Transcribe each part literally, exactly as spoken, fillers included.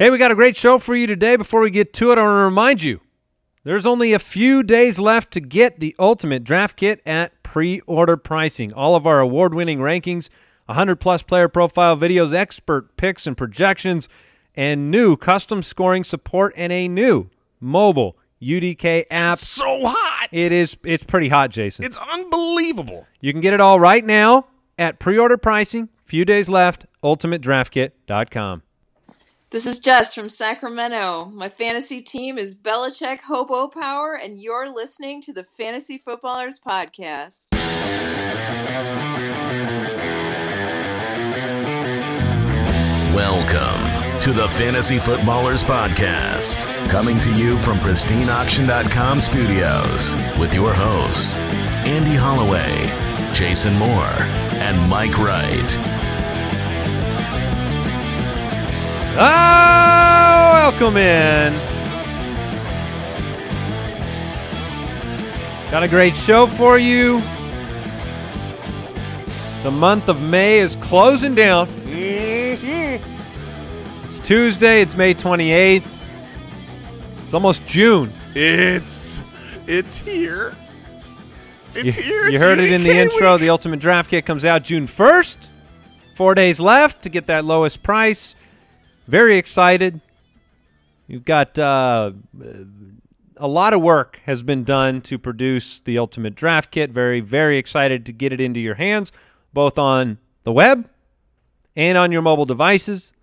Hey, we got a great show for you today. Before we get to it, I want to remind you, there's only a few days left to get the Ultimate Draft Kit at pre-order pricing. All of our award-winning rankings, one hundred plus player profile videos, expert picks and projections, and new custom scoring support and a new mobile U D K app. So hot! It is. It's pretty hot, Jason. It's unbelievable. You can get it all right now at pre-order pricing. Few days left, Ultimate Draft Kit dot com. This is Jess from Sacramento. My fantasy team is Belichick Hobo Power, and you're listening to the Fantasy Footballers Podcast. Welcome to the Fantasy Footballers Podcast, coming to you from Pristine Auction dot com studios with your hosts, Andy Holloway, Jason Moore, and Mike Wright. Oh, welcome in. Got a great show for you. The month of May is closing down. It's Tuesday. It's May twenty-eighth. It's almost June. It's it's here. It's you, here. You it's heard U D K it in the intro. Week. The Ultimate Draft Kit comes out June first. Four days left to get that lowest price. Very excited. You've got uh, a lot of work has been done to produce the Ultimate Draft Kit. Very, very excited to get it into your hands, both on the web and on your mobile devices.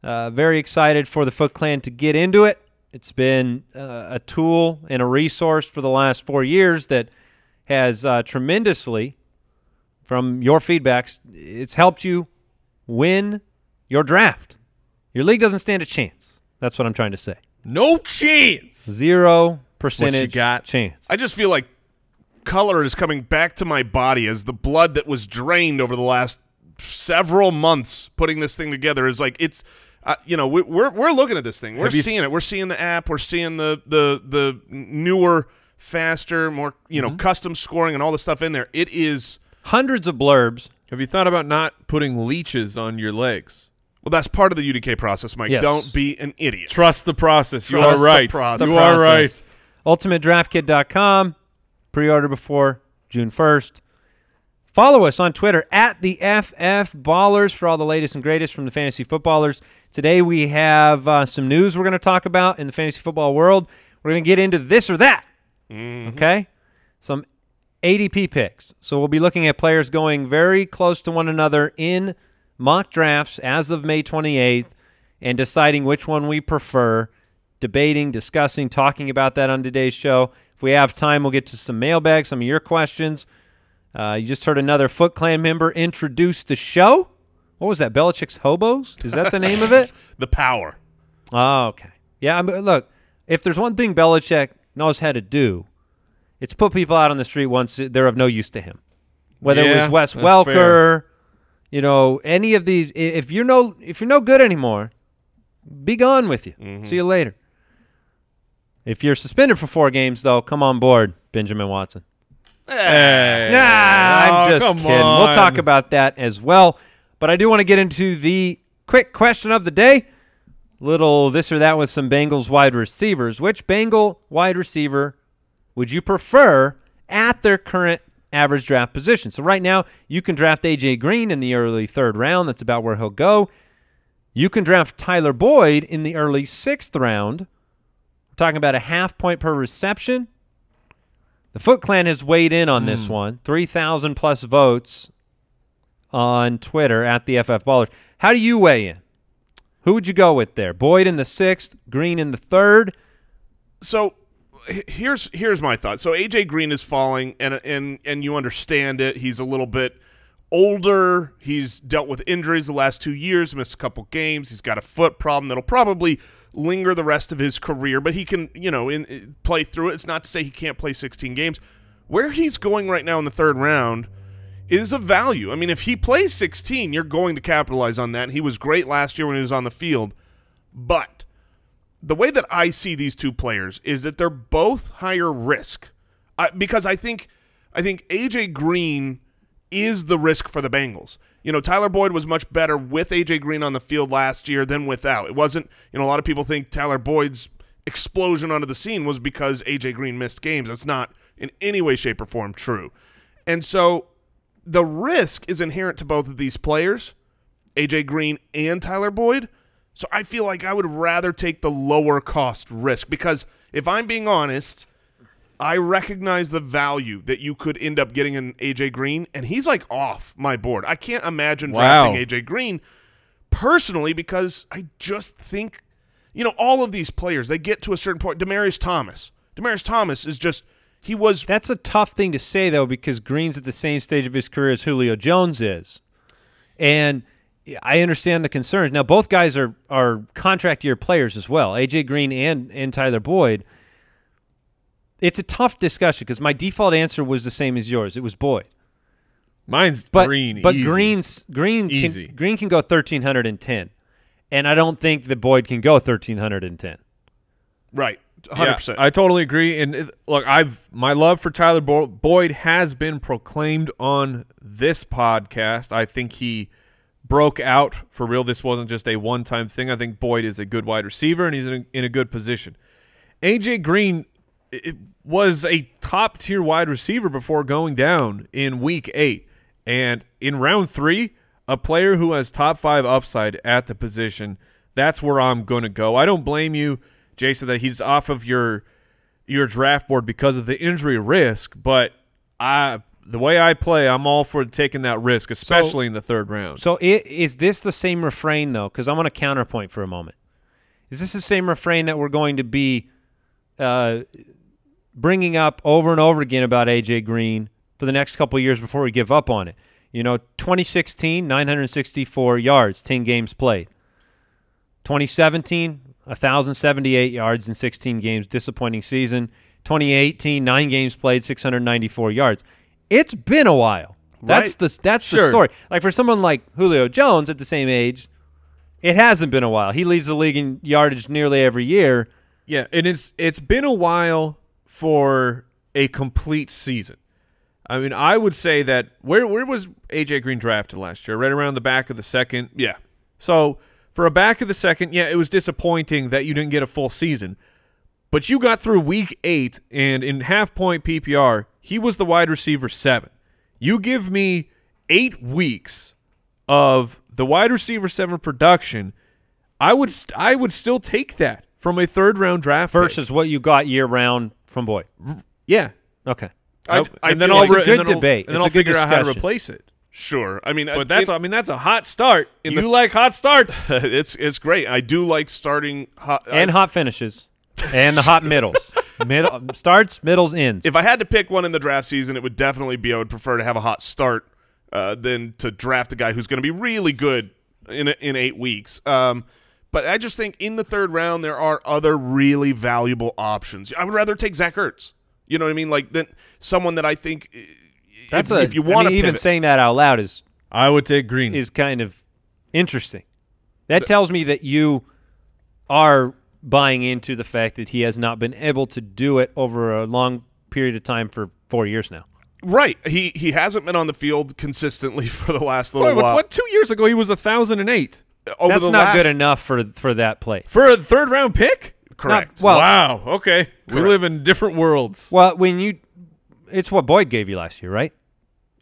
Uh, very excited for the Foot Clan to get into it. It's been uh, a tool and a resource for the last four years that has uh, tremendously, from your feedbacks, it's helped you win your draft. Your league doesn't stand a chance. That's what I'm trying to say. No chance. Zero percentage you got. Chance. I just feel like color is coming back to my body as the blood that was drained over the last several months putting this thing together is like it's, uh, you know, we, we're we're looking at this thing. We're seeing it. We're seeing the app. We're seeing the the the newer, faster, more you know, mm-hmm. custom scoring and all the stuff in there. It is hundreds of blurbs. Have you thought about not putting leeches on your legs? Well, that's part of the U D K process, Mike. Yes. Don't be an idiot. Trust the process. You Trust are right. Process. You are right. Ultimate Draft Kit dot com. Pre-order before June first. Follow us on Twitter at the F F Ballers for all the latest and greatest from the Fantasy Footballers. Today we have uh, some news we're going to talk about in the fantasy football world. We're going to get into this or that. Mm-hmm. Okay? Some A D P picks. So we'll be looking at players going very close to one another in mock drafts as of May twenty-eighth and deciding which one we prefer, debating, discussing, talking about that on today's show. If we have time, we'll get to some mailbags, some of your questions. Uh, you just heard another Foot Clan member introduce the show. What was that, Belichick's Hobos? Is that the name of it? The Power. Oh, okay. Yeah, I mean, look, if there's one thing Belichick knows how to do, it's put people out on the street once they're of no use to him. Whether yeah, it was Wes Welker, fair. You know, any of these, if you're no, if you're no good anymore, be gone with you. Mm-hmm. See you later. If you're suspended for four games, though, come on board, Benjamin Watson. Hey. Nah, I'm just oh, kidding. On. We'll talk about that as well. But I do want to get into the quick question of the day. Little this or that with some Bengals wide receivers. Which Bengal wide receiver would you prefer at their current average draft position? So right now, you can draft A J. Green in the early third round. That's about where he'll go. You can draft Tyler Boyd in the early sixth round. We're talking about a half point per reception. The Foot Clan has weighed in on mm. this one. three thousand plus votes on Twitter at the F F Ballers. How do you weigh in? Who would you go with there? Boyd in the sixth, Green in the third. So Here's here's my thought. So A J Green is falling, and and and you understand it. He's a little bit older. He's dealt with injuries the last two years, missed a couple games. He's got a foot problem that'll probably linger the rest of his career, but he can you know in, in, play through it. It's not to say he can't play sixteen games. Where he's going right now in the third round is a value. I mean, if he plays sixteen, you're going to capitalize on that. He was great last year when he was on the field, but the way that I see these two players is that they're both higher risk, I, because I think I think A J Green is the risk for the Bengals. you know, Tyler Boyd was much better with A J. Green on the field last year than without. It wasn't, you know, a lot of people think Tyler Boyd's explosion onto the scene was because A J. Green missed games. That's not in any way, shape, or form true. And so the risk is inherent to both of these players, A J. Green and Tyler Boyd. So I feel like I would rather take the lower cost risk because if I'm being honest, I recognize the value that you could end up getting in A J. Green, and he's like off my board. I can't imagine wow. drafting A J. Green personally because I just think, you know, all of these players, they get to a certain point. Demaryius Thomas. Demaryius Thomas is just – he was – That's a tough thing to say, though, because Green's at the same stage of his career as Julio Jones is. And – I understand the concerns. Now, both guys are are contract year players as well, A J. Green and, and Tyler Boyd. It's a tough discussion because my default answer was the same as yours. It was Boyd. Mine's but, Green. But easy. Green's, Green, easy. Can, Green can go one thousand three hundred ten, and I don't think that Boyd can go one thousand three hundred ten. Right, one hundred percent. Yeah, I totally agree. And look, I've my love for Tyler Boyd has been proclaimed on this podcast. I think he – broke out for real. This wasn't just a one-time thing. I think Boyd is a good wide receiver, and he's in a, in a good position. A J. Green it was a top-tier wide receiver before going down in week eight. And in round three, a player who has top-five upside at the position, that's where I'm going to go. I don't blame you, Jason, that he's off of your your draft board because of the injury risk, but I – the way I play, I'm all for taking that risk, especially so, in the third round. So it, is this the same refrain, though? Because I want to counterpoint for a moment. Is this the same refrain that we're going to be uh, bringing up over and over again about A J. Green for the next couple of years before we give up on it? You know, twenty sixteen, nine hundred sixty-four yards, ten games played. twenty seventeen, one thousand seventy-eight yards in sixteen games, disappointing season. twenty eighteen, nine games played, six hundred ninety-four yards. It's been a while. That's right. the that's sure. the story. Like for someone like Julio Jones at the same age, it hasn't been a while. He leads the league in yardage nearly every year. Yeah, and it's it's been a while for a complete season. I mean, I would say that where where was A J. Green drafted last year? Right around the back of the second. Yeah. So for a back of the second, yeah, it was disappointing that you didn't get a full season. But you got through week eight, and in half-point P P R, he was the wide receiver seven. You give me eight weeks of the wide receiver seven production, I would st I would still take that from a third-round draft versus pick. What you got year-round from Boyd. Yeah. Okay. I, nope. I, I and then I'll, good and then debate. I'll, and then I'll figure discussion. out how to replace it. Sure. I mean, but that's it, I mean that's a hot start. You the, like hot starts. it's it's great. I do like starting hot and I, hot finishes. And the hot middles. Middle starts, middles, ends. If I had to pick one in the draft season, it would definitely be I would prefer to have a hot start uh, than to draft a guy who's going to be really good in, in eight weeks. Um, but I just think in the third round, there are other really valuable options. I would rather take Zach Ertz. You know what I mean? Like then someone that I think That's if, a, if you want to I mean, even saying that out loud is I would take Green. Is kind of interesting. That the, tells me that you are – buying into the fact that he has not been able to do it over a long period of time for four years now. Right. He he hasn't been on the field consistently for the last little Wait, while. What, two years ago he was one thousand eight. Over That's the not last... good enough for, for that play. For a third-round pick? Correct. Not, well, wow. Okay. Correct. We live in different worlds. Well, when you – it's what Boyd gave you last year, right?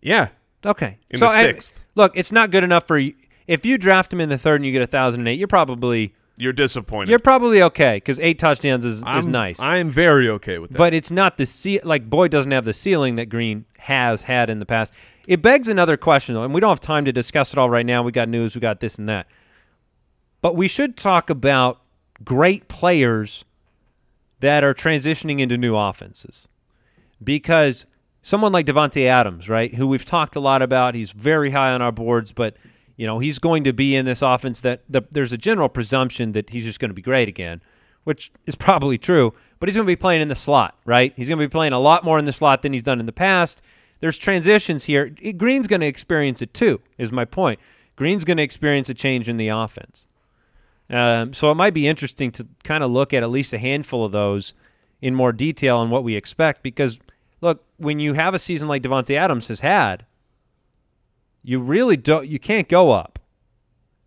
Yeah. Okay. In so the sixth. I, look, it's not good enough for – if you draft him in the third and you get one thousand eight, you're probably – You're disappointed. You're probably okay because eight touchdowns is, is nice. I am very okay with that. But it's not the ce like Boyd doesn't have the ceiling that Green has had in the past. It begs another question, though, and we don't have time to discuss it all right now. We got news. We got this and that. But we should talk about great players that are transitioning into new offenses because someone like Devontae Adams, right, who we've talked a lot about, he's very high on our boards, but – you know, he's going to be in this offense that the, there's a general presumption that he's just going to be great again, which is probably true, but he's going to be playing in the slot, right? He's going to be playing a lot more in the slot than he's done in the past. There's transitions here. It, Green's going to experience it too, is my point. Green's going to experience a change in the offense. Um, so it might be interesting to kind of look at at least a handful of those in more detail on what we expect because, look, when you have a season like Devontae Adams has had, You really don't. You can't go up.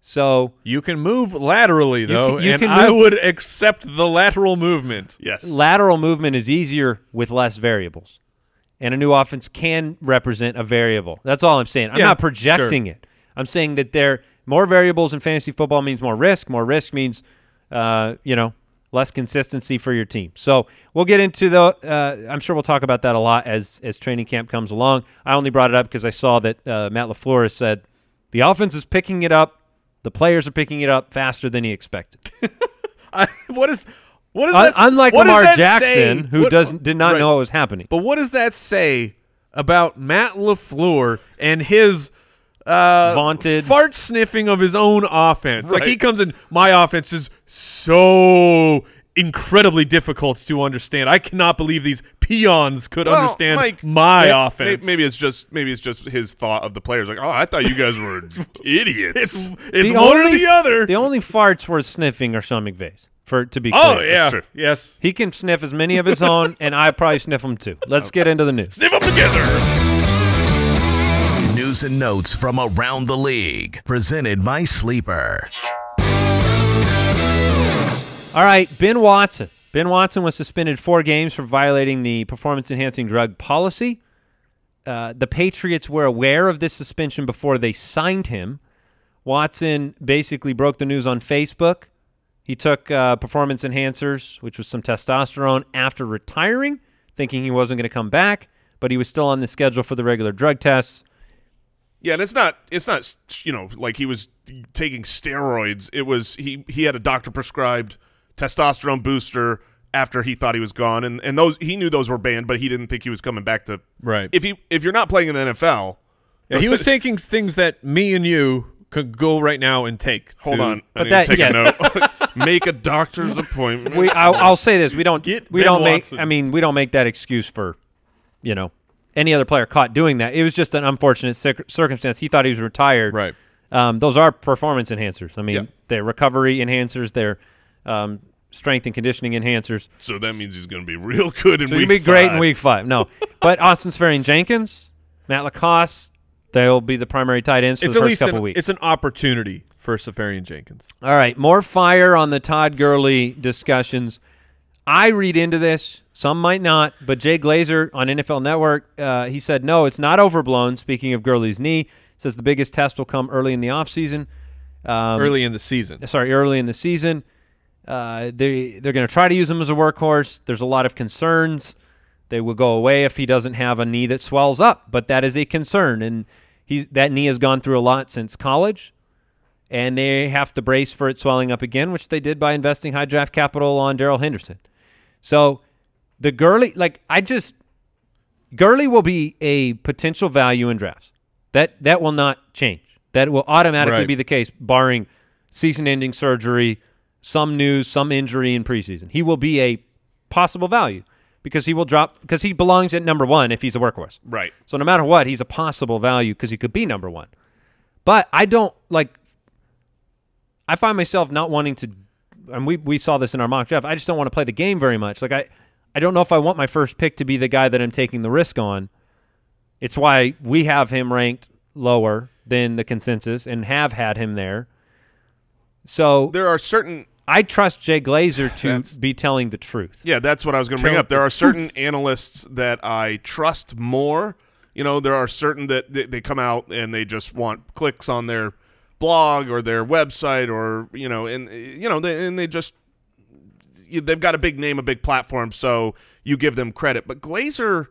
So you can move laterally though, you can, you and can move, I would accept the lateral movement. Yes, lateral movement is easier with less variables, and a new offense can represent a variable. That's all I'm saying. I'm yeah, not projecting sure. it. I'm saying that there more variables in fantasy football means more risk. More risk means, uh, you know, less consistency for your team. So we'll get into the. Uh, I'm sure we'll talk about that a lot as as training camp comes along. I only brought it up because I saw that uh, Matt LaFleur has said the offense is picking it up. The players are picking it up faster than he expected. I, what is what is uh, that, unlike what Lamar that Jackson, say? who what, doesn't did not right. know what was happening. But what does that say about Matt LaFleur and his uh, vaunted fart sniffing of his own offense? Right. Like he comes in, my offense is so incredibly difficult to understand. I cannot believe these peons could well, understand like, my may, offense. May, maybe it's just maybe it's just his thought of the players. Like, oh, I thought you guys were idiots. It's, it's one only, or the other. The only farts worth sniffing are Sean McVay's. For to be clear. Oh yeah, true. Yes, he can sniff as many of his own, and I probably sniff them too. Let's okay. get into the news. Sniff them together. News and notes from around the league, presented by Sleeper. All right, Ben Watson. Ben Watson was suspended four games for violating the performance-enhancing drug policy. Uh, the Patriots were aware of this suspension before they signed him. Watson basically broke the news on Facebook. He took uh, performance enhancers, which was some testosterone, after retiring, thinking he wasn't going to come back, but he was still on the schedule for the regular drug tests. Yeah, and it's not it's not you know like he was taking steroids. It was he he had a doctor prescribed testosterone booster after he thought he was gone, and and those he knew those were banned, but he didn't think he was coming back to right. If he if you're not playing in the N F L, yeah, he was taking things that me and you could go right now and take. Hold to, on, I need that, to take yeah. a note. Make a doctor's appointment. We I'll, I'll say this: we don't Get we ben don't Watson. make. I mean, we don't make that excuse for, you know, any other player caught doing that. It was just an unfortunate circumstance. He thought he was retired. Right. Um, those are performance enhancers. I mean, yeah. they're recovery enhancers. They're Um, strength and conditioning enhancers. So that means he's going to be real good in so week five. He'll be great in week five. No. But Austin Seferian-Jenkins, Matt Lacoste, they'll be the primary tight ends for it's the first couple an, weeks. It's an opportunity for Seferian-Jenkins. All right. More fire on the Todd Gurley discussions. I read into this. Some might not. But Jay Glazer on N F L Network, uh, he said, no, it's not overblown. Speaking of Gurley's knee, says the biggest test will come early in the offseason. Um, early in the season. Sorry, early in the season. Uh, they, they're going to try to use him as a workhorse. There's a lot of concerns. They will go away if he doesn't have a knee that swells up, but that is a concern. And he's, that knee has gone through a lot since college, and they have to brace for it swelling up again, which they did by investing high draft capital on Darrell Henderson. So the Gurley, like I just, Gurley will be a potential value in drafts. That, that will not change. That will automatically right. be the case, barring season-ending surgery, some news, some injury in preseason. He will be a possible value because he will drop because he belongs at number one if he's a workhorse. Right. So no matter what, he's a possible value because he could be number one. But I don't like I find myself not wanting to and we we saw this in our mock draft. I just don't want to play the game very much. Like I I don't know if I want my first pick to be the guy that I'm taking the risk on. It's why we have him ranked lower than the consensus and have had him there. So there are certain I trust Jay Glazer to be telling the truth. Yeah, that's what I was going to bring up. There are certain analysts that I trust more. You know, there are certain that they, they come out and they just want clicks on their blog or their website or, you know, and, you know, they, and they just they've got a big name, a big platform, so you give them credit. But Glazer,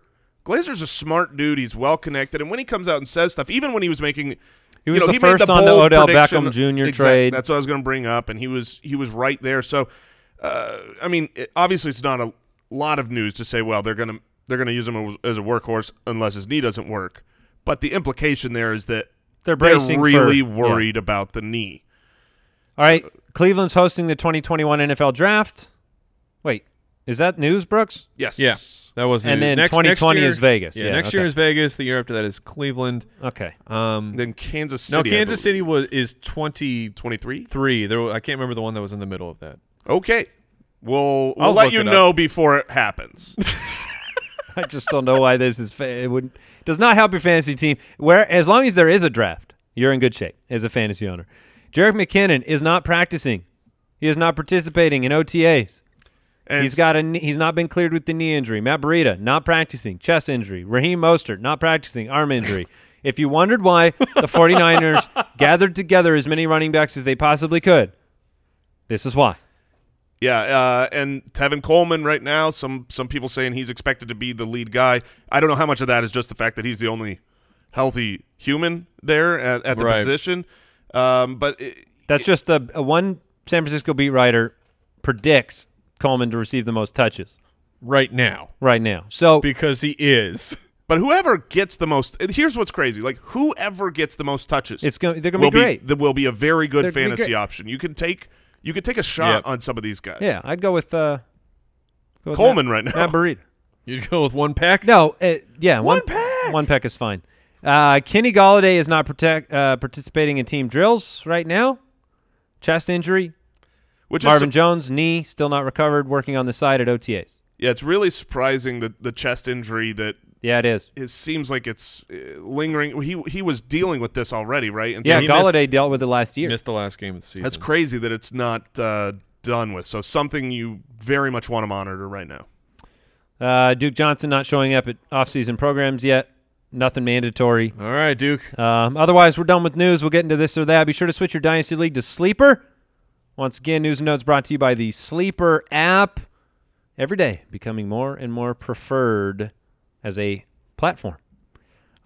Glazer's a smart dude. He's well-connected. And when he comes out and says stuff, even when he was making – He was you know, the he first made the on the Odell prediction. Beckham Junior Exactly. trade. That's what I was going to bring up, and he was he was right there. So, uh, I mean, it, obviously, it's not a lot of news to say. Well, they're going to they're going to use him as a workhorse unless his knee doesn't work. But the implication there is that they're, they're really for, worried yeah. about the knee. All right, so, Cleveland's hosting the twenty twenty-one N F L Draft. Wait, is that news, Brooks? Yes. Yeah. That wasn't and then next, twenty twenty next year, is Vegas. Yeah, yeah next okay. year is Vegas. The year after that is Cleveland. Okay. Um, then Kansas City. No, Kansas City was is twenty twenty-three. Three. There, I can't remember the one that was in the middle of that. Okay, we'll we'll I'll let you know before it happens. I just don't know why this is fa- – it wouldn't does not help your fantasy team. Where as long as there is a draft, you're in good shape as a fantasy owner. Jerick McKinnon is not practicing. He is not participating in O T As. And he's got a he's not been cleared with the knee injury. Matt Breida, not practicing. Chest injury. Raheem Mostert, not practicing. Arm injury. If you wondered why the 49ers gathered together as many running backs as they possibly could, this is why. Yeah, uh, and Tevin Coleman right now, some some people saying he's expected to be the lead guy. I don't know how much of that is just the fact that he's the only healthy human there at, at the right. position. Um, but it, That's it, just a, a one San Francisco beat writer predicts Coleman to receive the most touches. Right now. Right now. So because he is. But whoever gets the most, here's what's crazy: like whoever gets the most touches, it's going. They're going to be great. That will be a very good they're fantasy option. You can take, you can take a shot yep. on some of these guys. Yeah, I'd go with, uh, go with Coleman Matt, right now. Matt Breida. You'd go with one pack. No, uh, yeah, one, one pack. One pack is fine. Uh, Kenny Golladay is not protect, uh, participating in team drills right now. Chest injury. Which Marvin is Jones knee still not recovered. Working on the side at O T As. Yeah, it's really surprising that the chest injury that. Yeah, it is. It seems like it's lingering. He he was dealing with this already, right? And yeah, so Golladay missed, dealt with it last year. Missed the last game of the season. That's crazy that it's not uh, done with. So something you very much want to monitor right now. Uh, Duke Johnson not showing up at off-season programs yet. Nothing mandatory. All right, Duke. Um, otherwise, we're done with news. We'll get into this or that. Be sure to switch your Dynasty League to Sleeper. Once again, news and notes brought to you by the Sleeper app. Every day becoming more and more preferred as a platform.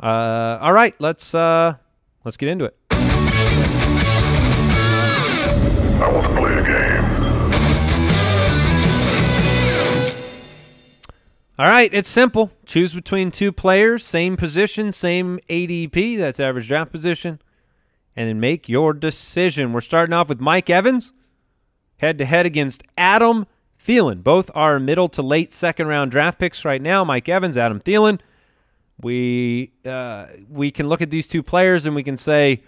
Uh, all right, let's uh, let's get into it. I want to play a game. All right, it's simple. Choose between two players, same position, same A D P, that's average draft position, and then make your decision. We're starting off with Mike Evans, head-to-head against Adam Thielen. Both are middle to late second round draft picks right now. Mike Evans, Adam Thielen. We uh, we can look at these two players and we can say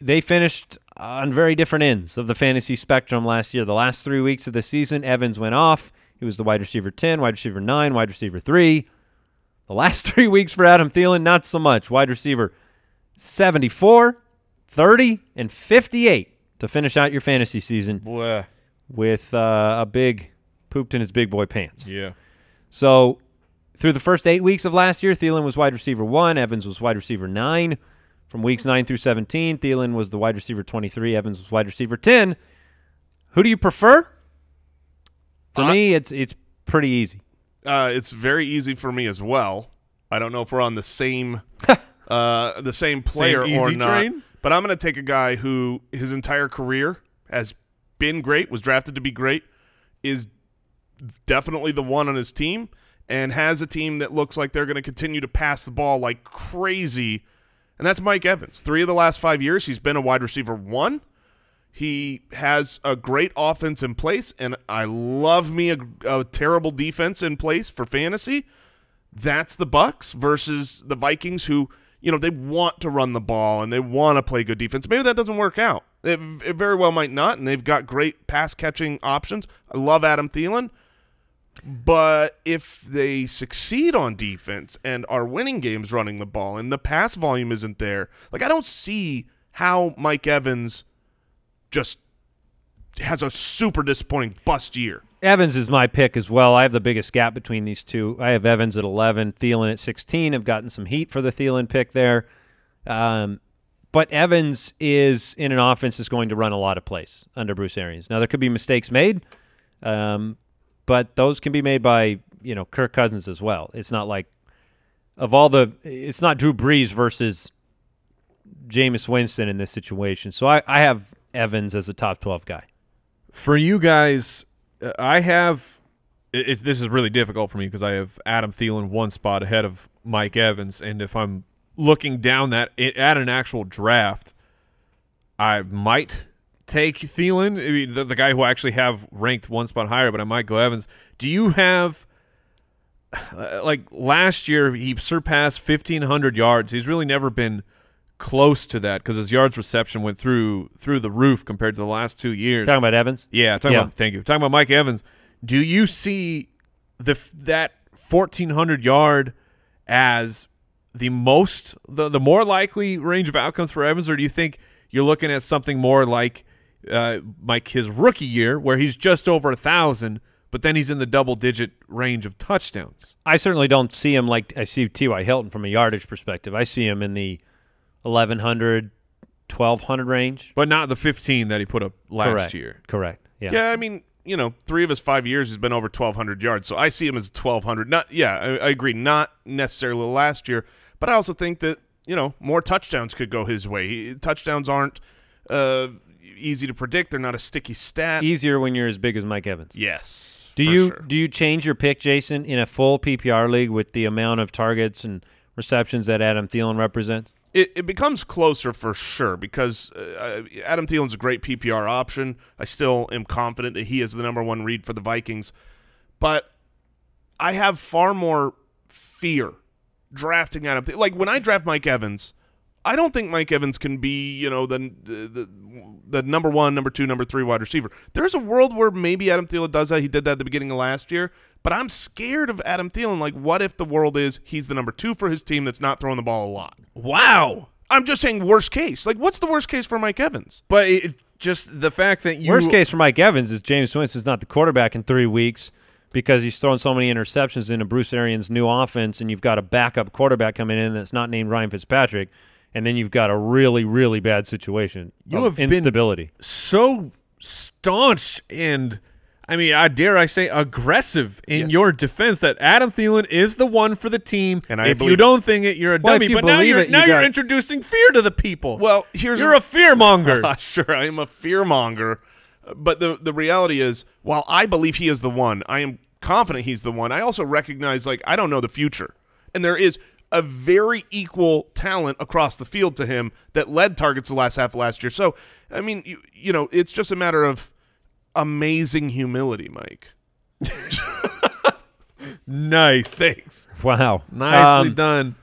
they finished on very different ends of the fantasy spectrum last year. The last three weeks of the season, Evans went off. He was the wide receiver ten, wide receiver nine, wide receiver three. The last three weeks for Adam Thielen, not so much. Wide receiver seventy-four, thirty, and fifty-eight to finish out your fantasy season. Bleh. With uh, a big pooped in his big boy pants. Yeah. So through the first eight weeks of last year, Thielen was wide receiver one. Evans was wide receiver nine. From weeks nine through seventeen, Thielen was the wide receiver twenty-three. Evans was wide receiver ten. Who do you prefer? For uh, me, it's it's pretty easy. Uh, it's very easy for me as well. I don't know if we're on the same uh, the same player same or not. Train? But I'm going to take a guy who his entire career has been great, was drafted to be great, is definitely the one on his team, and has a team that looks like they're going to continue to pass the ball like crazy, and that's Mike Evans. Three of the last five years, he's been a wide receiver one. He has a great offense in place, and I love me a, a terrible defense in place for fantasy. That's the Bucks versus the Vikings, who, you know, they want to run the ball and they want to play good defense. Maybe that doesn't work out. It, it very well might not, and they've got great pass-catching options. I love Adam Thielen, but if they succeed on defense and are winning games running the ball and the pass volume isn't there, like I don't see how Mike Evans just has a super disappointing bust year. Evans is my pick as well. I have the biggest gap between these two. I have Evans at eleven, Thielen at sixteen. I've gotten some heat for the Thielen pick there. Um But Evans is in an offense that's going to run a lot of plays under Bruce Arians. Now, there could be mistakes made, um, but those can be made by, you know, Kirk Cousins as well. It's not like of all the – it's not Drew Brees versus Jameis Winston in this situation. So I, I have Evans as a top twelve guy. For you guys, I have it, – this is really difficult for me because I have Adam Thielen one spot ahead of Mike Evans, and if I'm – looking down that it, at an actual draft, I might take Thielen, I mean, the, the guy who I actually have ranked one spot higher, but I might go Evans. Do you have, uh, like last year, he surpassed fifteen hundred yards. He's really never been close to that because his yards reception went through through the roof compared to the last two years. Talking about Evans? Yeah, talking yeah. about, thank you. Talking about Mike Evans. Do you see the that fourteen hundred yard as the most, the, the more likely range of outcomes for Evans, or do you think you're looking at something more like uh, like his rookie year where he's just over one thousand, but then he's in the double-digit range of touchdowns? I certainly don't see him like I see T Y Hilton from a yardage perspective. I see him in the eleven hundred, twelve hundred range. But not the fifteen that he put up last Correct. year. Correct. Yeah. Yeah, I mean, you know, three of his five years has been over twelve hundred yards, so I see him as twelve hundred. Not, yeah, I, I agree, not necessarily last year, but I also think that, you know, more touchdowns could go his way. He, touchdowns aren't uh, easy to predict. They're not a sticky stat. Easier when you're as big as Mike Evans. Yes, do you sure. Do you change your pick, Jason, in a full P P R league with the amount of targets and receptions that Adam Thielen represents? It, it becomes closer for sure because uh, Adam Thielen's a great P P R option. I still am confident that he is the number one read for the Vikings. But I have far more fear drafting Adam Thielen. Like when I draft Mike Evans, I don't think Mike Evans can be, you know, the, the the number one, number two, number three wide receiver. There's a world where maybe Adam Thielen does that. He did that at the beginning of last year. But I'm scared of Adam Thielen. Like, what if the world is he's the number two for his team that's not throwing the ball a lot? Wow. I'm just saying worst case. Like, what's the worst case for Mike Evans? But it, just the fact that you – worst case for Mike Evans is Jameis Winston's not the quarterback in three weeks because he's throwing so many interceptions into Bruce Arians' new offense, and you've got a backup quarterback coming in that's not named Ryan Fitzpatrick, and then you've got a really, really bad situation you of have instability. Been so staunch and – I mean, I dare I say aggressive in yes. your defense that Adam Thielen is the one for the team. And I if you don't think it, you're a well, dummy. You but now you're, it, now you you're introducing fear to the people. Well, here's you're a, a fearmonger. Uh, sure, I am a fearmonger. But the, the reality is, while I believe he is the one, I am confident he's the one. I also recognize, like, I don't know the future. And there is a very equal talent across the field to him that led targets the last half of last year. So, I mean, you, you know, it's just a matter of amazing humility, Mike. Nice. Thanks. Wow. Nicely um, done.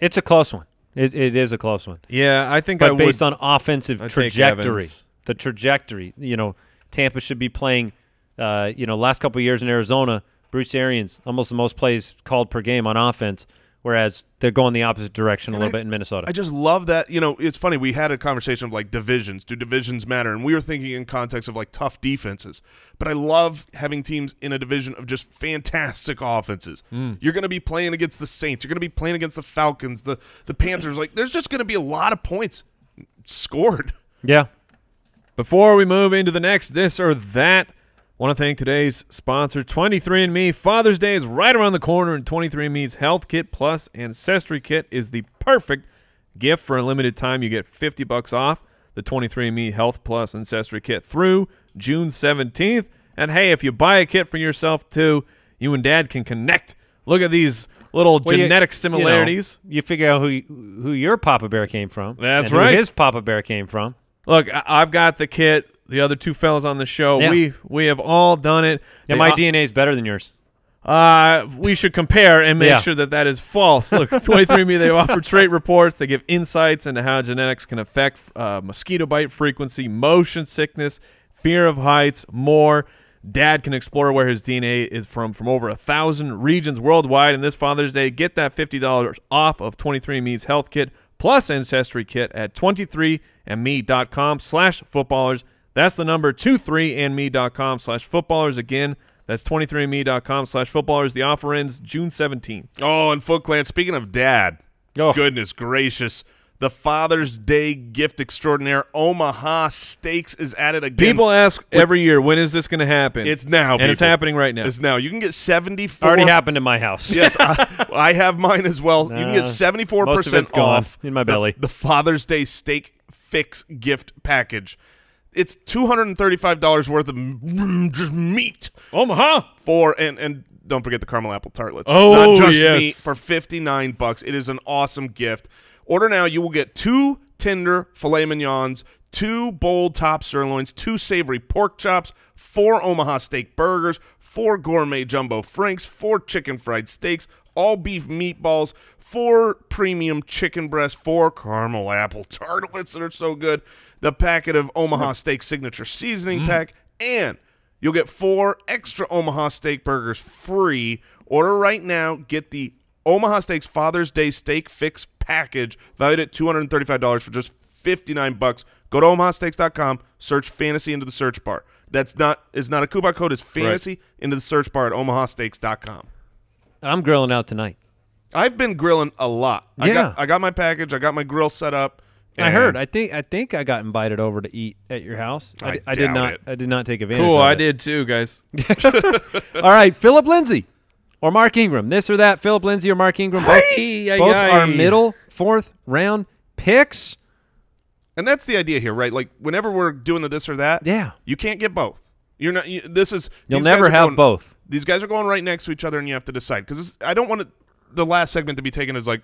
It's a close one. It, it is a close one. Yeah, I think but I would. But based on offensive I'd trajectory, the trajectory, you know, Tampa should be playing, uh, you know, last couple of years in Arizona, Bruce Arians, almost the most plays called per game on offense, whereas they're going the opposite direction and a little I, bit in Minnesota. I just love that. You know, it's funny. We had a conversation of, like, divisions. Do divisions matter? And we were thinking in context of, like, tough defenses. But I love having teams in a division of just fantastic offenses. Mm. You're going to be playing against the Saints. You're going to be playing against the Falcons, the, the Panthers. Like, there's just going to be a lot of points scored. Yeah. Before we move into the next this or that, want to thank today's sponsor, twenty-three and me. Father's Day is right around the corner, and twenty-three and me's Health Kit Plus Ancestry Kit is the perfect gift for a limited time. You get fifty bucks off the twenty-three and me Health Plus Ancestry Kit through June seventeenth. And, hey, if you buy a kit for yourself, too, you and Dad can connect. Look at these little well, genetic you, similarities. You know, you figure out who, who your Papa Bear came from. That's and right. Who his Papa Bear came from. Look, I've got the kit. The other two fellas on the show, yeah. we we have all done it. Yeah, my D N A is better than yours. Uh, we should compare and make yeah. sure that that is false. Look, twenty-three and me, they offer trait reports. They give insights into how genetics can affect uh, mosquito bite frequency, motion sickness, fear of heights, more. Dad can explore where his D N A is from from over one thousand regions worldwide. And this Father's Day, get that fifty dollars off of twenty-three and me's Health Kit Plus Ancestry Kit at twenty-three and me dot com slash footballers. That's the number twenty-three and me dot com slash footballers. Again, that's twenty-three and me dot com slash footballers. The offer ends June seventeenth. Oh, and Foot Clan, speaking of Dad, oh. goodness gracious, the Father's Day gift extraordinaire, Omaha Steaks, is at it again. People ask every year, when is this going to happen? It's now, And people. It's happening right now. It's now. You can get seventy-four. Already happened in my house. Yes, I, I have mine as well. Nah, you can get seventy-four percent most of it's off gone in my belly. The, the Father's Day Steak Fix gift package. It's two hundred thirty-five dollars worth of just meat. Omaha. For, and, and don't forget the caramel apple tartlets. Oh, Not just yes. meat for fifty-nine bucks. It is an awesome gift. Order now. You will get two tender filet mignons, two bold top sirloins, two savory pork chops, four Omaha steak burgers, four gourmet jumbo franks, four chicken fried steaks, all beef meatballs, four premium chicken breasts, four caramel apple tartlets that are so good, the packet of Omaha Steak Signature Seasoning mm. Pack, and You'll get four extra Omaha Steak Burgers free. Order right now. Get the Omaha Steaks Father's Day Steak Fix Package, valued at two hundred thirty-five dollars for just fifty-nine bucks. Go to omaha steaks dot com, search fantasy into the search bar. That's not is not a coupon code, it's fantasy right. into the search bar at omaha steaks dot com. I'm grilling out tonight. I've been grilling a lot. Yeah. I got I got my package, I got my grill set up. I heard. I think I think I got invited over to eat at your house. I, I, I did not it. I did not take advantage cool, of it. Cool, I did too, guys. All right, Phillip Lindsay or Mark Ingram. This or that, Phillip Lindsay or Mark Ingram. Both, hey, both hey, are hey. middle, fourth round picks. And that's the idea here, right? Like whenever we're doing the this or that, yeah, you can't get both. You're not. You, this is you'll never have going, both. These guys are going right next to each other, and you have to decide because I don't want it, the last segment to be taken as like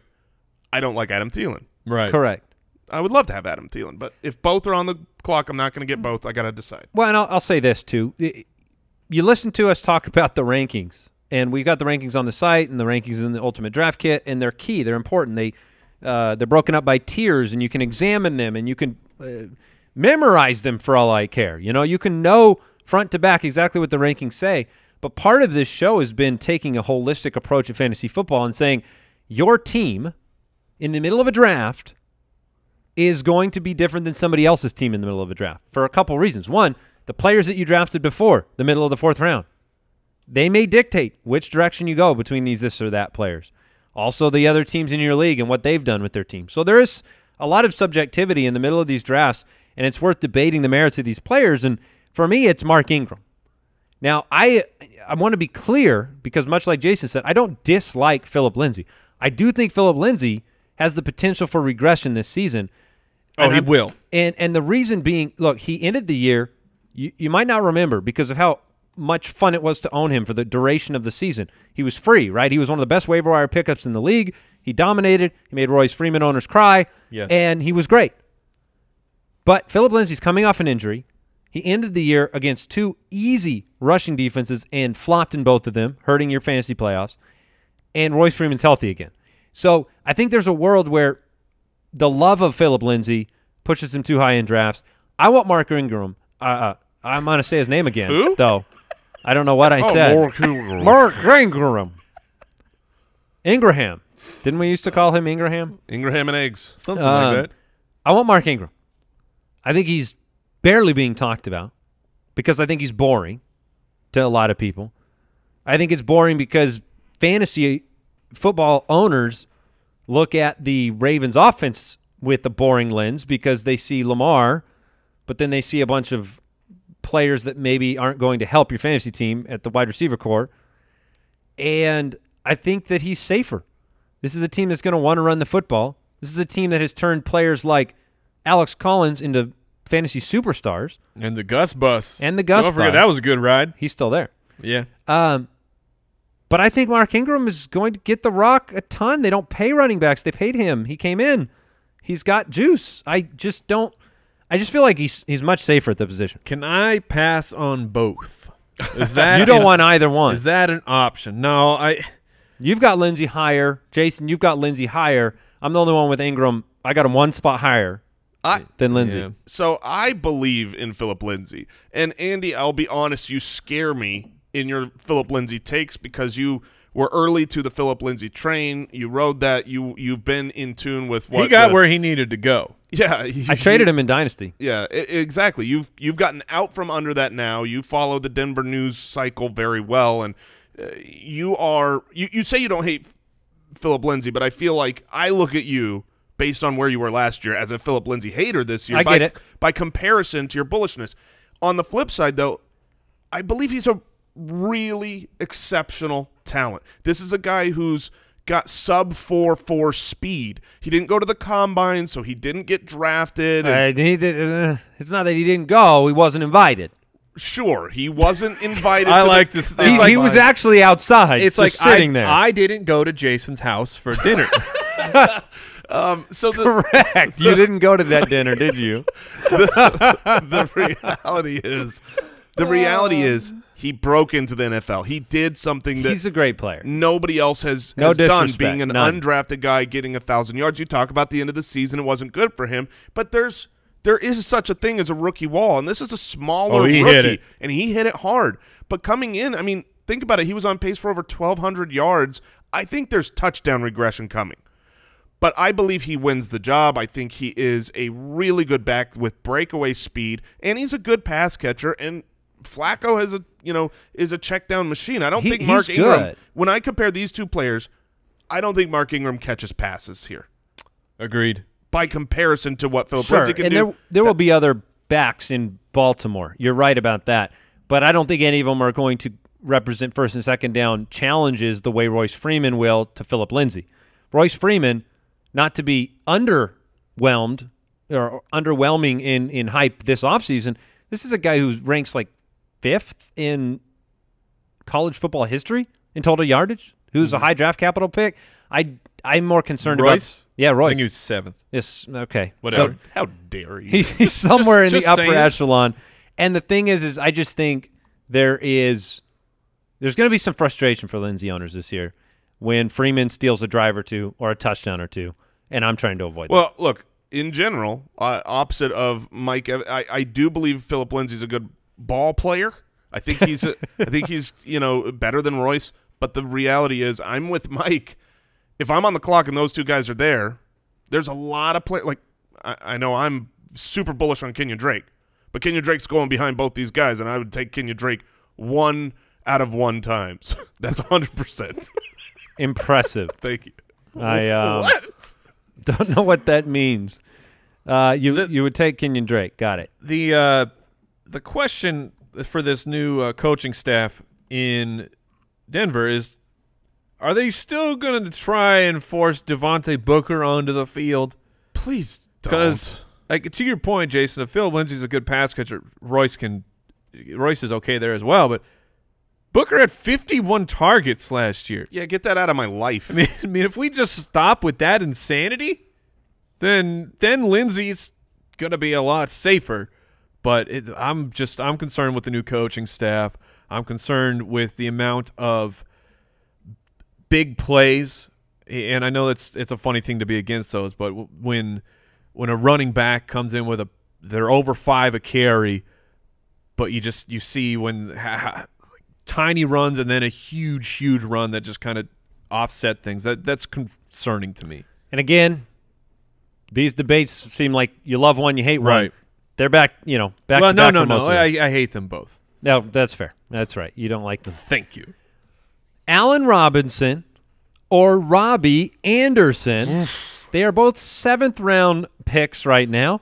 I don't like Adam Thielen. Right. Correct. I would love to have Adam Thielen, but if both are on the clock, I'm not going to get both. I got to decide. Well, and I'll, I'll say this too: you listen to us talk about the rankings, and we've got the rankings on the site and the rankings in the Ultimate Draft Kit, and they're key. They're important. They Uh, they're broken up by tiers, and you can examine them, and you can uh, memorize them for all I care. You know, you can know front to back exactly what the rankings say, but part of this show has been taking a holistic approach to fantasy football and saying your team in the middle of a draft is going to be different than somebody else's team in the middle of a draft for a couple reasons. One, the players that you drafted before the middle of the fourth round, they may dictate which direction you go between these this or that players. Also, the other teams in your league and what they've done with their team. So there is a lot of subjectivity in the middle of these drafts, and it's worth debating the merits of these players. And for me, it's Mark Ingram. Now, I I want to be clear because much like Jason said, I don't dislike Phillip Lindsay. I do think Phillip Lindsay has the potential for regression this season. Oh, and he I'm, will. And and the reason being, look, he ended the year, you, you might not remember because of how much fun it was to own him for the duration of the season. He was free, right? He was one of the best waiver wire pickups in the league. He dominated. He made Royce Freeman owners cry, yes. and he was great. But Phillip Lindsay's coming off an injury. He ended the year against two easy rushing defenses and flopped in both of them, hurting your fantasy playoffs, and Royce Freeman's healthy again. So I think there's a world where the love of Phillip Lindsay pushes him too high in drafts. I want Mark Ingram. Uh, uh, I'm going to say his name again, Who? though. I don't know what I oh, said. Mark Ingram. Mark Ingram. Ingraham. Didn't we used to call him Ingraham? Ingraham and eggs. Something um, like that. I want Mark Ingram. I think he's barely being talked about because I think he's boring to a lot of people. I think it's boring because fantasy football owners look at the Ravens offense with the boring lens because they see Lamar, but then they see a bunch of players that maybe aren't going to help your fantasy team at the wide receiver core. And I think that he's safer. This is a team that's going to want to run the football. This is a team that has turned players like Alex Collins into fantasy superstars. And the Gus Bus. And the Gus Don't forget, Bus. That was a good ride. He's still there. Yeah. Um, but I think Mark Ingram is going to get the rock a ton. They don't pay running backs. They paid him. He came in. He's got juice. I just don't. I just feel like he's he's much safer at the position. Can I pass on both? Is that you don't an, want either one. Is that an option? No, I. You've got Lindsay higher, Jason. You've got Lindsay higher. I'm the only one with Ingram. I got him one spot higher I, than Lindsay. Yeah. So I believe in Phillip Lindsay. And Andy, I'll be honest, you scare me in your Phillip Lindsay takes because you were early to the Phillip Lindsay train. You rode that. You you've been in tune with what he got the, where he needed to go. Yeah, he, I traded him in Dynasty. Yeah, it, exactly. You've you've gotten out from under that now. You follow the Denver news cycle very well, and uh, you are you, you say you don't hate Phillip Lindsay, but I feel like I look at you based on where you were last year as a Phillip Lindsay hater this year. I by, get it. By comparison to your bullishness. On the flip side, though, I believe he's a really exceptional talent. This is a guy who's got sub four four speed. He didn't go to the combine, so he didn't get drafted. And uh, he did, uh, it's not that he didn't go; he wasn't invited. Sure, he wasn't invited. I to like the, to. He, like, he was actually outside. It's like sitting I, there. I didn't go to Jason's house for dinner. um, so the, correct. The, you didn't go to that dinner, did you? the, the reality is, the reality is. He broke into the N F L. He did something that he's a great player. Nobody else has, has no done. Being an none. undrafted guy, getting a thousand yards. You talk about the end of the season; it wasn't good for him. But there's there is such a thing as a rookie wall, and this is a smaller oh, he rookie, hit it. and he hit it hard. But coming in, I mean, think about it. He was on pace for over twelve hundred yards. I think there's touchdown regression coming. But I believe he wins the job. I think he is a really good back with breakaway speed, and he's a good pass catcher. And Flacco has a you know is a check down machine. I don't he, think Mark Ingram. Good. When I compare these two players, I don't think Mark Ingram catches passes here. Agreed. By comparison to what Phillip Lindsay can do. There, there will be other backs in Baltimore. You're right about that. But I don't think any of them are going to represent first and second down challenges the way Royce Freeman will to Phillip Lindsay. Royce Freeman. Not to be underwhelmed or underwhelming in, in hype this offseason, this is a guy who ranks like fifth in college football history in total yardage, who's mm-hmm. a high draft capital pick. I, I'm more concerned Royce? about – Yeah, Royce. I think he was seventh. Yes, okay. Whatever. So, how dare you? He's, he's somewhere just, in just the upper echelon. And the thing is, is I just think there is – there's going to be some frustration for Lindsay owners this year when Freeman steals a drive or two or a touchdown or two, and I'm trying to avoid that. Well, look, in general, uh, opposite of Mike, I, I do believe Phillip Lindsay's a good ball player. I think he's a, I think he's you know better than Royce, but the reality is I'm with Mike. If I'm on the clock and those two guys are there, there's a lot of play. Like I, I know I'm super bullish on Kenyon Drake, but Kenyon Drake's going behind both these guys, and I would take Kenyon Drake one out of one times. That's one hundred percent. Impressive. Thank you. I um, what? don't know what that means. Uh, you the, you would take Kenyon Drake. Got it. The uh, the question for this new uh, coaching staff in Denver is, are they still going to try and force Devontae Booker onto the field? Please don't. Because like, to your point, Jason, if Phillip Lindsay's a good pass catcher, Royce can Royce is okay there as well, but Booker had fifty-one targets last year. Yeah, get that out of my life. I mean, I mean, if we just stop with that insanity, then then Lindsay's gonna be a lot safer. But it, I'm just I'm concerned with the new coaching staff. I'm concerned with the amount of big plays, and I know that's it's a funny thing to be against those. But when when a running back comes in with a they're over five a carry, but you just you see when. Ha, tiny runs and then a huge, huge run that just kind of offset things. That That's concerning to me. And again, these debates seem like you love one, you hate one. Right. They're back, you know, back well, to no, back. No, no, no. I, I hate them both. So. No, that's fair. That's right. You don't like them. Thank you. Allen Robinson or Robbie Anderson. They are both seventh round picks right now.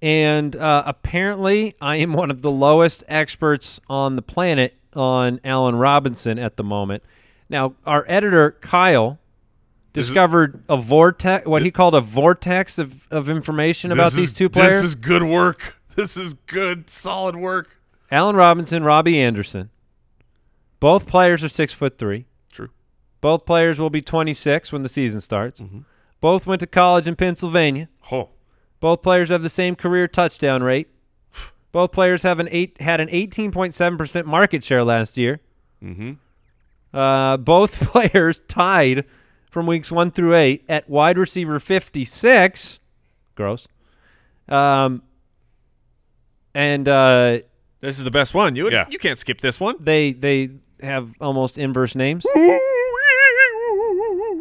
And uh, apparently I am one of the lowest experts on the planet on Allen Robinson at the moment. Now, our editor, Kyle, discovered a vortex, what he called a vortex of, of information about these two players. This is good work. This is good, solid work. Allen Robinson, Robbie Anderson. Both players are six foot three. True. Both players will be twenty-six when the season starts. Mm-hmm. Both went to college in Pennsylvania. Oh. Both players have the same career touchdown rate. Both players have an eight had an eighteen point seven percent market share last year. Mm-hmm. uh, both players tied from weeks one through eight at wide receiver fifty-six. Gross. Um, and uh, this is the best one. You would, yeah. you can't skip this one. They they have almost inverse names.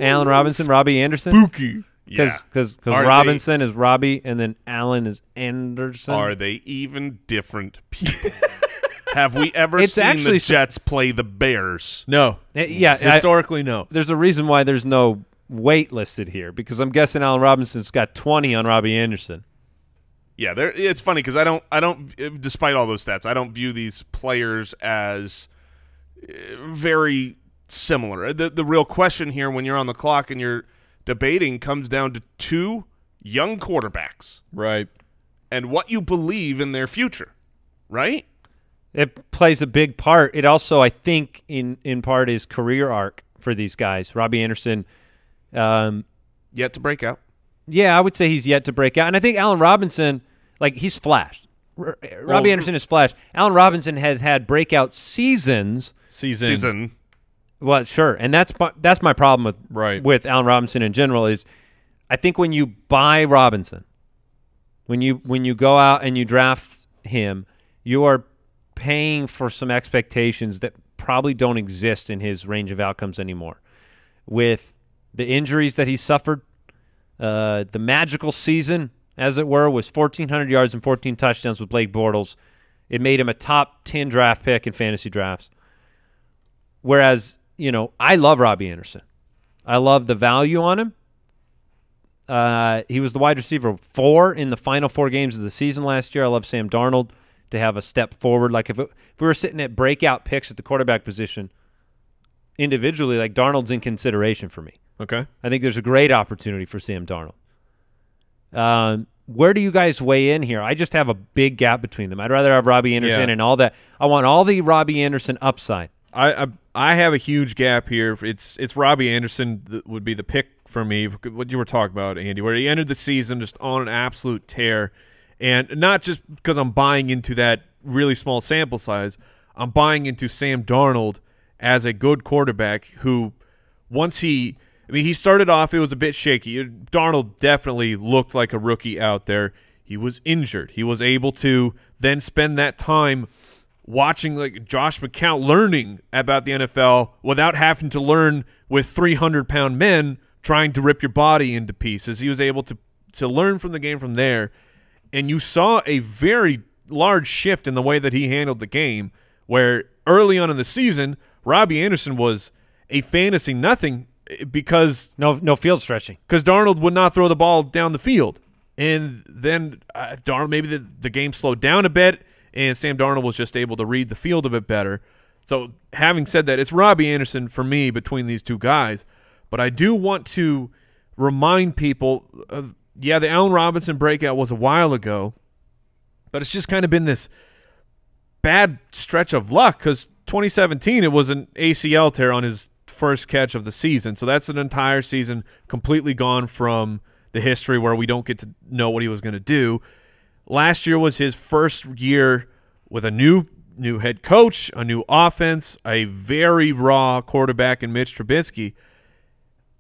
Allen Robinson, Robbie Anderson. Spooky. Because because yeah. Robinson they, is Robbie, and then Allen is Anderson. Are they even different people? Have we ever it's seen the Jets play the Bears? No. It, yeah. Historically, I, no. There's a reason why there's no weight listed here, because I'm guessing Allen Robinson's got twenty on Robbie Anderson. Yeah, there. It's funny because I don't, I don't, despite all those stats, I don't view these players as very similar. The the real question here, when you're on the clock and you're debating, comes down to two young quarterbacks. Right. And what you believe in their future, right? It plays a big part. It also, I think, in, in part is career arc for these guys. Robbie Anderson. Um, yet to break out. Yeah, I would say he's yet to break out. And I think Allen Robinson, like, he's flashed. R well, Robbie Anderson is flashed. Allen Robinson has had breakout seasons. Season. Season. Well, sure, and that's that's my problem with right. with Allen Robinson in general is, I think when you buy Robinson, When you when you go out and you draft him, you are paying for some expectations that probably don't exist in his range of outcomes anymore. With the injuries that he suffered, uh, the magical season, as it were, was fourteen hundred yards and fourteen touchdowns with Blake Bortles. It made him a top ten draft pick in fantasy drafts. Whereas, you know, I love Robbie Anderson. I love the value on him. Uh, he was the wide receiver four in the final four games of the season last year. I love Sam Darnold to have a step forward. Like if, it, if we were sitting at breakout picks at the quarterback position individually, like Darnold's in consideration for me. Okay. I think there's a great opportunity for Sam Darnold. Um, where do you guys weigh in here? I just have a big gap between them. I'd rather have Robbie Anderson yeah. and all that. I want all the Robbie Anderson upside. I, I I have a huge gap here. It's it's Robbie Anderson that would be the pick for me. What you were talking about, Andy, where he ended the season just on an absolute tear, and not just because I'm buying into that really small sample size. I'm buying into Sam Darnold as a good quarterback who, once he, I mean, he started off, it was a bit shaky. Darnold definitely looked like a rookie out there. He was injured. He was able to then spend that time watching like Josh McCown, learning about the N F L without having to learn with three hundred pound men trying to rip your body into pieces. He was able to to learn from the game from there, and you saw a very large shift in the way that he handled the game, where early on in the season, Robbie Anderson was a fantasy nothing because no no field stretching, because Darnold would not throw the ball down the field. And then uh, Darnold, maybe the, the game slowed down a bit, and Sam Darnold was just able to read the field a bit better. So having said that, it's Robbie Anderson for me between these two guys. But I do want to remind people, of, yeah, the Allen Robinson breakout was a while ago, but it's just kind of been this bad stretch of luck, because twenty seventeen it was an A C L tear on his first catch of the season. So that's an entire season completely gone from the history where we don't get to know what he was going to do. Last year was his first year with a new new head coach, a new offense, a very raw quarterback in Mitch Trubisky.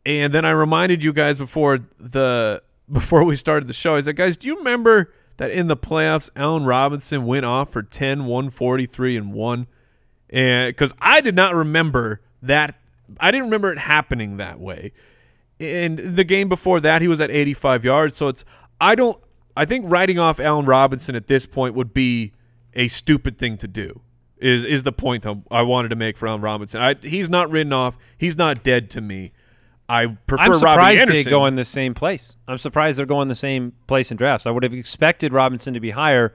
And then I reminded you guys before the before we started the show, I said, guys, do you remember that in the playoffs, Allen Robinson went off for ten, one forty-three, and one? And because I did not remember that. I didn't remember it happening that way. And the game before that, he was at eighty-five yards. So it's I don't. I think writing off Allen Robinson at this point would be a stupid thing to do, is is the point I wanted to make for Allen Robinson. I, he's not written off. He's not dead to me. I prefer Robbie Anderson. I'm surprised they go in the same place. I'm surprised they're going the same place in drafts. I would have expected Robinson to be higher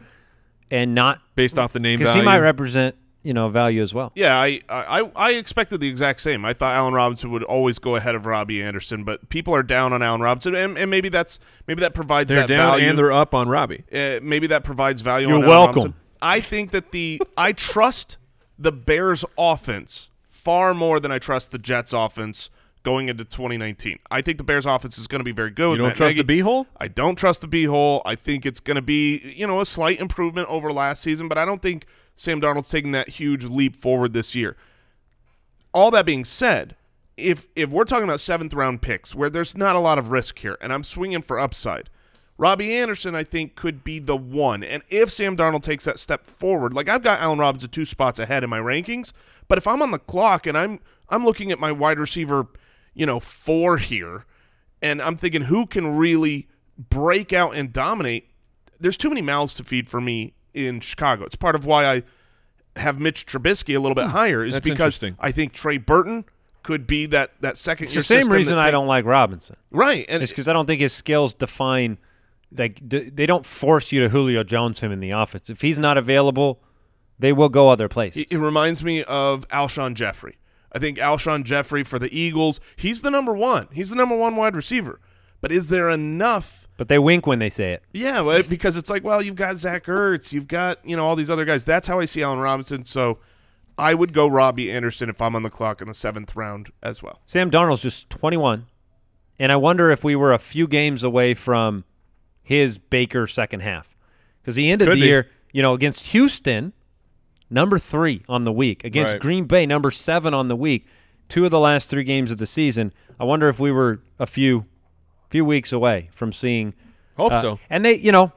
and not – based off the name value. Because he might represent – you know, value as well. Yeah, I, I I expected the exact same. I thought Allen Robinson would always go ahead of Robbie Anderson, but people are down on Allen Robinson, and, and maybe that's maybe that provides they're that down value. And they're up on Robbie. Uh, maybe that provides value. You're on welcome. Allen Robinson. I think that the I trust the Bears' offense far more than I trust the Jets' offense going into twenty nineteen. I think the Bears' offense is going to be very good. You don't Matt trust Nagy. the B-hole? I don't trust the B-hole. I think it's going to be you know a slight improvement over last season, but I don't think Sam Darnold's taking that huge leap forward this year. All that being said, if if we're talking about seventh-round picks where there's not a lot of risk here, and I'm swinging for upside, Robbie Anderson, I think, could be the one. And if Sam Darnold takes that step forward, like I've got Allen Robinson two spots ahead in my rankings, but if I'm on the clock and I'm I'm looking at my wide receiver, you know, four here, and I'm thinking who can really break out and dominate, there's too many mouths to feed for me in Chicago. It's part of why I have Mitch Trubisky a little bit higher is That's because I think Trey Burton could be that that second it's year the same system reason I don't like Robinson. Right. And it's because I don't think his skills define like they don't force you to Julio Jones him in the offense. If he's not available, they will go other places. It reminds me of Alshon Jeffrey. I think Alshon Jeffrey for the Eagles, he's the number one. He's the number one wide receiver. But is there enough? But they wink when they say it. Yeah, well, because it's like, well, you've got Zach Ertz. You've got, you know, all these other guys. That's how I see Allen Robinson. So I would go Robbie Anderson if I'm on the clock in the seventh round as well. Sam Darnold's just twenty-one. And I wonder if we were a few games away from his Baker second half. Because he ended Could the be. year, you know, against Houston, number three on the week. Against right. Green Bay, number seven on the week. Two of the last three games of the season. I wonder if we were a few – few weeks away from seeing. Hope uh, so. And they, you know,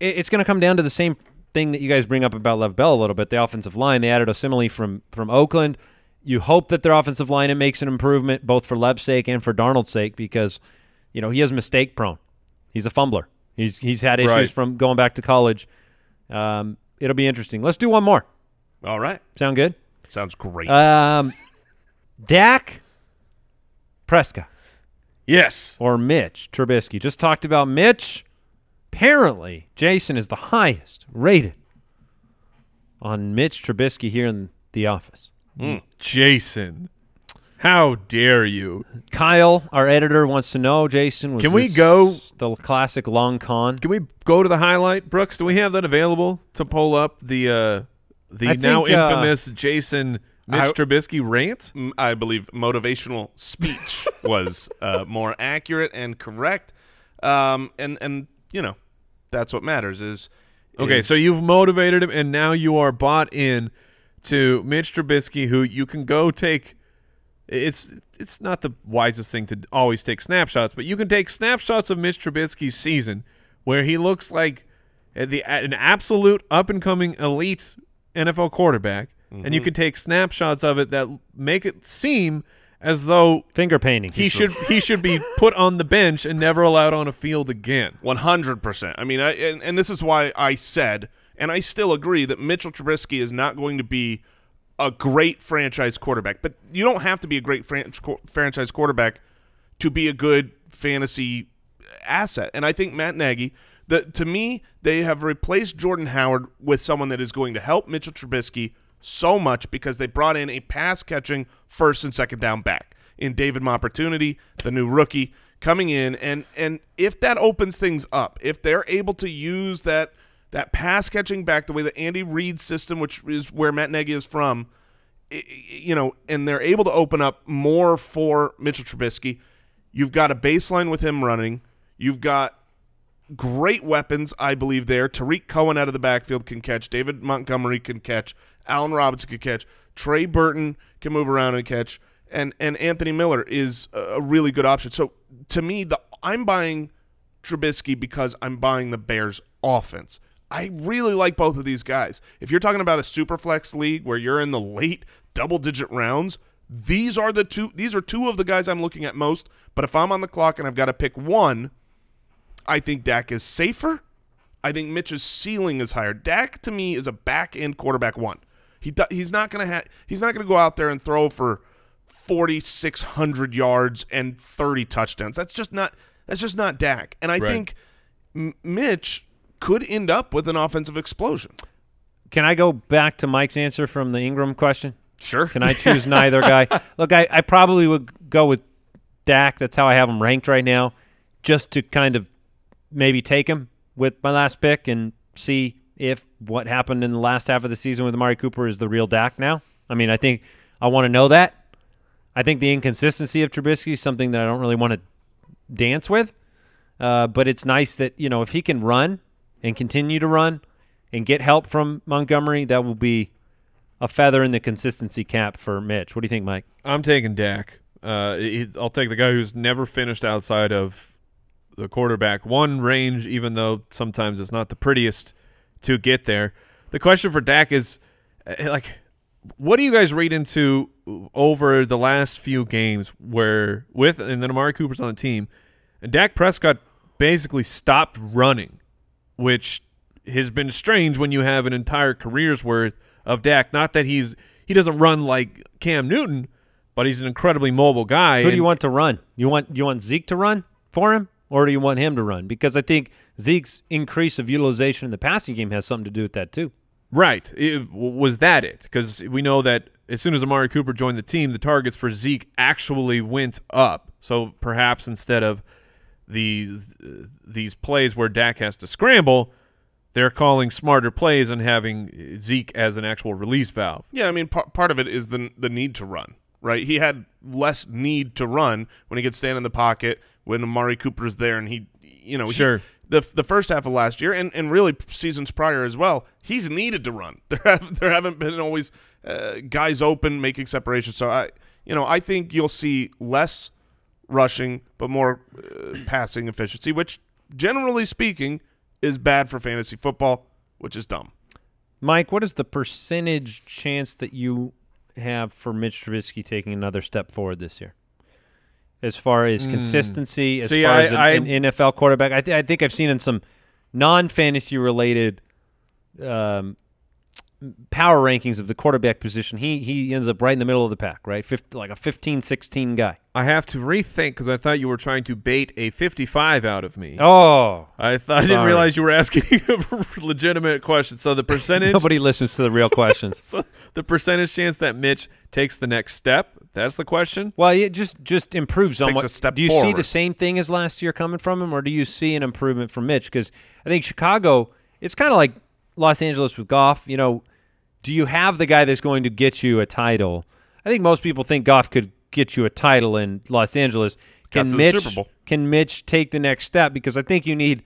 it, it's going to come down to the same thing that you guys bring up about Lev Bell a little bit, the offensive line. They added Osimile from from Oakland. You hope that their offensive line it makes an improvement both for Lev's sake and for Darnold's sake because, you know, he is mistake prone. He's a fumbler. He's he's had issues right. from going back to college. Um, it'll be interesting. Let's do one more. All right. Sound good? Sounds great. Um, Dak Prescott. Yes. Or Mitch Trubisky. Just talked about Mitch. Apparently, Jason is the highest rated on Mitch Trubisky here in the office. Mm. Jason, how dare you? Kyle, our editor, wants to know, Jason, was can we go the classic long con? Can we go to the highlight, Brooks? Do we have that available to pull up the uh, the I now think, infamous uh, Jason Mitch I, Trubisky rant? I believe motivational speech was uh, more accurate and correct, um, and and you know that's what matters. Is okay. Is, so you've motivated him, and now you are bought in to Mitch Trubisky, who you can go take. It's it's not the wisest thing to always take snapshots, but you can take snapshots of Mitch Trubisky's season where he looks like the an absolute up-and-coming elite N F L quarterback, mm-hmm. and you can take snapshots of it that make it seem as though finger painting he should he should be put on the bench and never allowed on a field again. one hundred percent. I mean, I, and, and this is why I said – and I still agree that Mitchell Trubisky is not going to be a great franchise quarterback. But you don't have to be a great fran franchise quarterback to be a good fantasy asset. And I think Matt Nagy, the, to me, they have replaced Jordan Howard with someone that is going to help Mitchell Trubisky so much because they brought in a pass-catching first and second down back in David Montgomery, the new rookie, coming in. And, and if that opens things up, if they're able to use that – that pass catching back, the way that Andy Reid's system, which is where Matt Nagy is from, you know, and they're able to open up more for Mitchell Trubisky. You've got a baseline with him running. You've got great weapons, I believe, there. Tariq Cohen out of the backfield can catch. David Montgomery can catch. Allen Robinson can catch. Trey Burton can move around and catch. And, and Anthony Miller is a really good option. So, to me, the I'm buying Trubisky because I'm buying the Bears offense. I really like both of these guys. If you're talking about a super flex league where you're in the late double-digit rounds, these are the two. These are two of the guys I'm looking at most. But if I'm on the clock and I've got to pick one, I think Dak is safer. I think Mitch's ceiling is higher. Dak to me is a back-end quarterback one. He he's not gonna ha he's not gonna go out there and throw for forty-six hundred yards and thirty touchdowns. That's just not that's just not Dak. And I right. think M Mitch. could end up with an offensive explosion. Can I go back to Mike's answer from the Ingram question? Sure. Can I choose neither guy? Look, I, I probably would go with Dak. That's how I have him ranked right now, just to kind of maybe take him with my last pick and see if what happened in the last half of the season with Amari Cooper is the real Dak now. I mean, I think I want to know that. I think the inconsistency of Trubisky is something that I don't really want to dance with, uh, but it's nice that, you know, if he can run and continue to run and get help from Montgomery, that will be a feather in the consistency cap for Mitch. What do you think, Mike? I'm taking Dak. Uh, I'll take the guy who's never finished outside of the quarterback one range, even though sometimes it's not the prettiest to get there. The question for Dak is, like, what do you guys read into over the last few games where with and then Amari Cooper's on the team, and Dak Prescott basically stopped running, which has been strange when you have an entire career's worth of Dak. Not that he's he doesn't run like Cam Newton, but he's an incredibly mobile guy. Who do you want to run? You want you want Zeke to run for him, or do you want him to run? Because I think Zeke's increase of utilization in the passing game has something to do with that too. Right. It, was that it? Because we know that as soon as Amari Cooper joined the team, the targets for Zeke actually went up. So perhaps instead of these these plays where Dak has to scramble, they're calling smarter plays and having Zeke as an actual release valve. Yeah, I mean, par part of it is the the need to run, right? He had less need to run when he could stand in the pocket when Amari Cooper's there, and he, you know, sure. He, the the first half of last year and and really seasons prior as well, he's needed to run. There have, there haven't been always uh, guys open making separation. So I, you know, I think you'll see less rushing, but more uh, passing efficiency, which generally speaking is bad for fantasy football, which is dumb. Mike, what is the percentage chance that you have for Mitch Trubisky taking another step forward this year? As far as consistency, mm. as See, far I, as an, I, an N F L quarterback, I, th I think I've seen in some non-fantasy related um, power rankings of the quarterback position, he he ends up right in the middle of the pack, right? fifty, like a fifteen, sixteen guy. I have to rethink because I thought you were trying to bait a fifty-five out of me. Oh, I thought I didn't realize you were asking a legitimate question. So the percentage. Nobody listens to the real questions. So the percentage chance that Mitch takes the next step. That's the question. Well, it just just improves on what. Do you forward. see the same thing as last year coming from him, or do you see an improvement from Mitch? Because I think Chicago, it's kind of like Los Angeles with Goff. You know, do you have the guy that's going to get you a title? I think most people think Goff could get you a title in Los Angeles. Can Mitch can Mitch take the next step? Because I think you need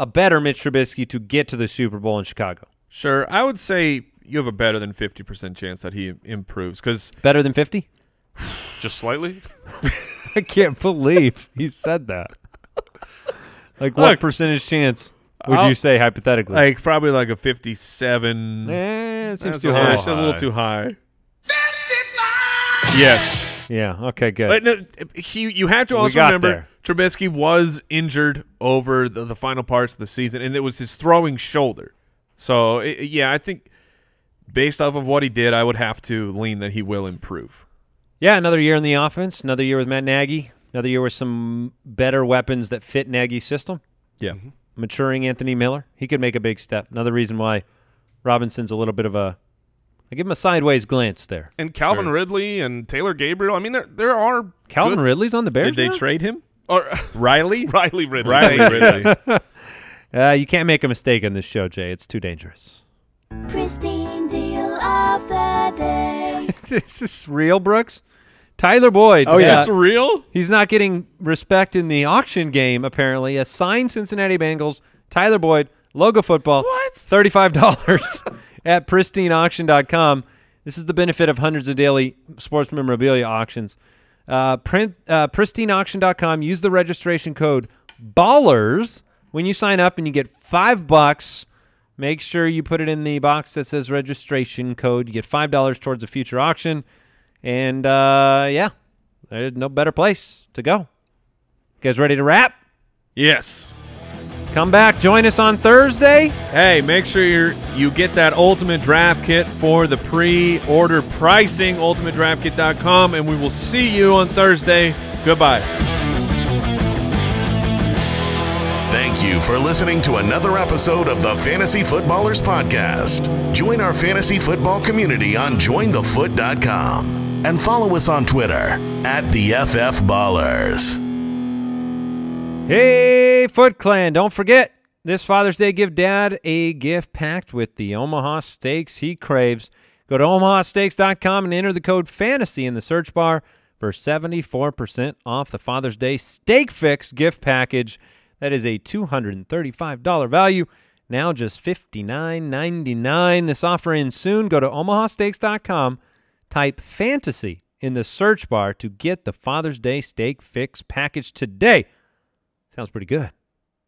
a better Mitch Trubisky to get to the Super Bowl in Chicago. Sure, I would say you have a better than fifty percent chance that he improves. Because better than fifty. Just slightly? I can't believe he said that. Like, Look, what percentage chance would I'll, you say, hypothetically? Like, probably like a fifty-seven. Eh, it seems too high. high. It's a little too high. fifty-five! Yes. Yeah, okay, good. But no, he, you have to also remember there. Trubisky was injured over the, the final parts of the season, and it was his throwing shoulder. So, it, yeah, I think based off of what he did, I would have to lean that he will improve. Yeah, another year in the offense, another year with Matt Nagy, another year with some better weapons that fit Nagy's system. Yeah. Mm-hmm. Maturing Anthony Miller. He could make a big step. Another reason why Robinson's a little bit of a – I give him a sideways glance there. And Calvin sure. Ridley and Taylor Gabriel. I mean, there there are – Calvin good... Ridley's on the Bears Did now? they trade him? Or Riley? Riley Ridley. Riley Ridley. uh, you can't make a mistake on this show, Jay. It's too dangerous. Pristine deal of the day. Is this real, Brooks? Tyler Boyd. Oh, is yeah. this real? He's not getting respect in the auction game, apparently. A signed Cincinnati Bengals, Tyler Boyd, logo football. What? thirty-five dollars at Pristine Auction dot com. This is the benefit of hundreds of daily sports memorabilia auctions. Uh, print, uh, Pristine Auction dot com. Use the registration code BALLERS when you sign up, and you get five bucks. Make sure you put it in the box that says registration code. You get five dollars towards a future auction. And, uh, yeah, there's no better place to go. You guys ready to wrap? Yes. Come back. Join us on Thursday. Hey, make sure you're, you get that Ultimate Draft Kit for the pre-order pricing, Ultimate Draft Kit dot com, and we will see you on Thursday. Goodbye. Thank you for listening to another episode of the Fantasy Footballers Podcast. Join our fantasy football community on join the foot dot com and follow us on Twitter at the F F Ballers. Hey, Foot Clan, don't forget, this Father's Day, give Dad a gift packed with the Omaha Steaks he craves. Go to Omaha Steaks dot com and enter the code FANTASY in the search bar for seventy-four percent off the Father's Day Steak Fix gift package. That is a two hundred thirty-five dollar value, now just fifty-nine ninety-nine. This offer ends soon. Go to Omaha Steaks dot com, type FANTASY in the search bar to get the Father's Day Steak Fix package today. Sounds pretty good.